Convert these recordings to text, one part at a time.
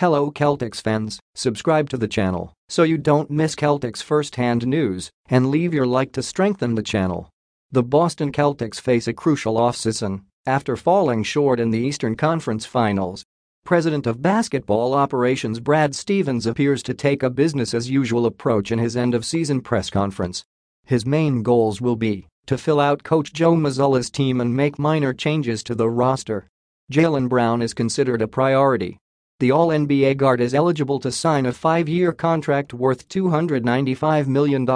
Hello Celtics fans, subscribe to the channel so you don't miss Celtics first-hand news and leave your like to strengthen the channel. The Boston Celtics face a crucial offseason after falling short in the Eastern Conference Finals. President of Basketball Operations Brad Stevens appears to take a business-as-usual approach in his end-of-season press conference. His main goals will be to fill out coach Joe Mazzulla's team and make minor changes to the roster. Jaylen Brown is considered a priority. The All-NBA guard is eligible to sign a 5-year contract worth $295 million,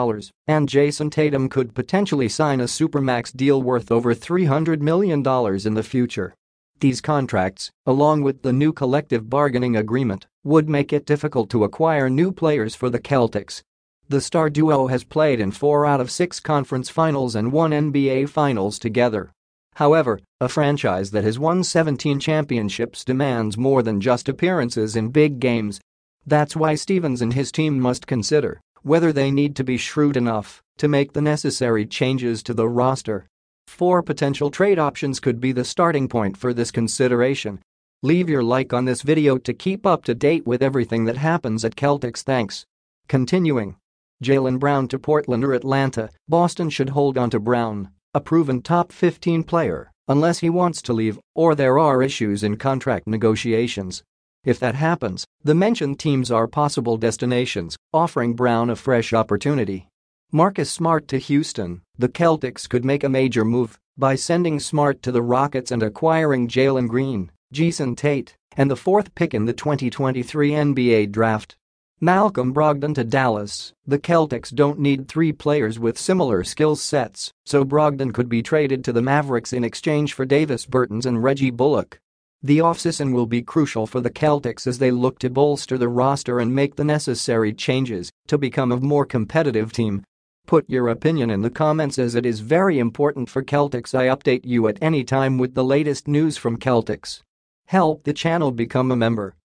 and Jason Tatum could potentially sign a supermax deal worth over $300 million in the future. These contracts, along with the new collective bargaining agreement, would make it difficult to acquire new players for the Celtics. The star duo has played in 4 out of 6 conference finals and 1 NBA finals together. However, a franchise that has won 17 championships demands more than just appearances in big games. That's why Stevens and his team must consider whether they need to be shrewd enough to make the necessary changes to the roster. 4 potential trade options could be the starting point for this consideration. Leave your like on this video to keep up to date with everything that happens at Celtics. Thanks. Continuing. Jaylen Brown to Portland or Atlanta. Boston should hold on to Brown, a proven top 15 player, unless he wants to leave or there are issues in contract negotiations. If that happens, the mentioned teams are possible destinations, offering Brown a fresh opportunity. Marcus Smart to Houston. The Celtics could make a major move by sending Smart to the Rockets and acquiring Jaylen Green, Jason Tatum, and the 4th pick in the 2023 NBA draft. Malcolm Brogdon to Dallas. The Celtics don't need 3 players with similar skill sets, so Brogdon could be traded to the Mavericks in exchange for Davis Bertans and Reggie Bullock. The offseason will be crucial for the Celtics as they look to bolster the roster and make the necessary changes to become a more competitive team. Put your opinion in the comments as it is very important for Celtics. I update you at any time with the latest news from Celtics. Help the channel become a member